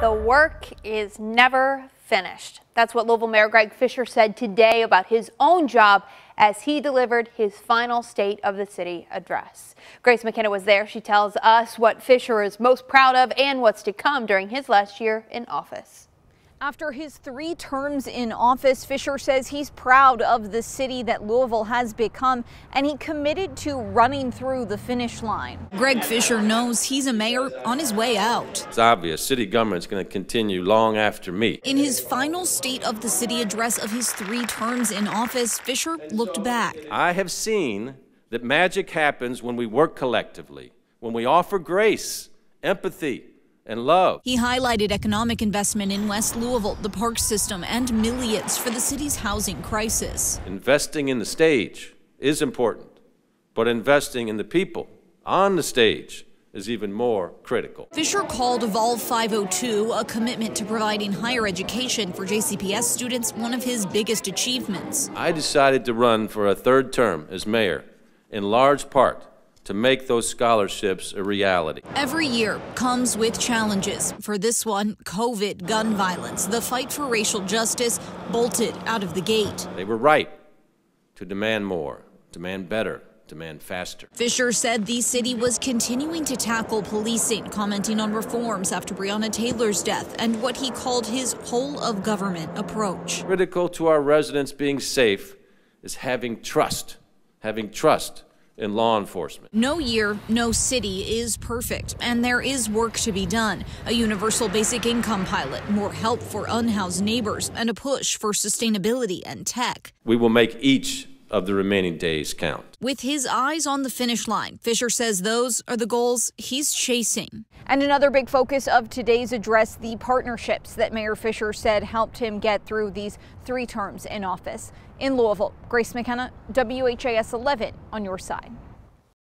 The work is never finished. That's what Louisville Mayor Greg Fischer said today about his own job as he delivered his final State of the City address. Grace McKenna was there. She tells us what Fischer is most proud of and what's to come during his last year in office. After his 3 terms in office, Fischer says he's proud of the city that Louisville has become, and he committed to running through the finish line. Greg Fischer knows he's a mayor on his way out. It's obvious city government's going to continue long after me. In his final State of the City address of his 3 terms in office, Fischer looked back. I have seen that magic happens when we work collectively, when we offer grace, empathy, and love. He highlighted economic investment in West Louisville, the park system, and millions for the city's housing crisis. Investing in the stage is important, but investing in the people on the stage is even more critical. Fischer called Evolve 502, a commitment to providing higher education for JCPS students, one of his biggest achievements. I decided to run for a 3rd term as mayor, in large part to make those scholarships a reality. Every year comes with challenges. For this one, COVID, gun violence, the fight for racial justice bolted out of the gate. They were right to demand more, demand better, demand faster. Fischer said the city was continuing to tackle policing, commenting on reforms after Breonna Taylor's death and what he called his whole-of-government approach. Critical to our residents being safe is having trust in law enforcement. No year, no city is perfect, and there is work to be done. A universal basic income pilot, more help for unhoused neighbors, and a push for sustainability and tech. We will make each of the remaining days count. With his eyes on the finish line, Fischer says those are the goals he's chasing. And another big focus of today's address, the partnerships that Mayor Fischer said helped him get through these 3 terms in office. In Louisville, Grace McKenna, WHAS11 on your side.